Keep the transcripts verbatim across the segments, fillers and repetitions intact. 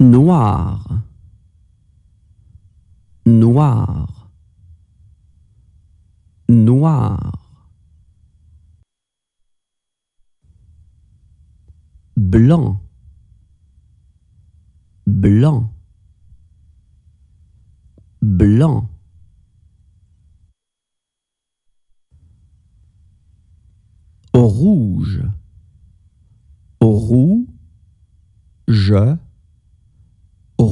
Noir, noir, noir. Blanc, blanc, blanc. Rouge, rouge,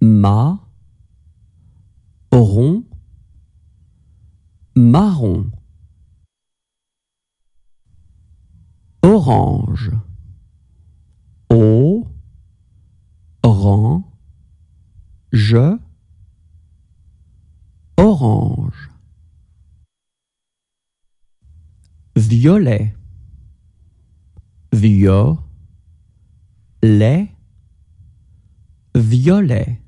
ma, rond, marron. Orange, o, rang, je, orange. Violet, violet, violet.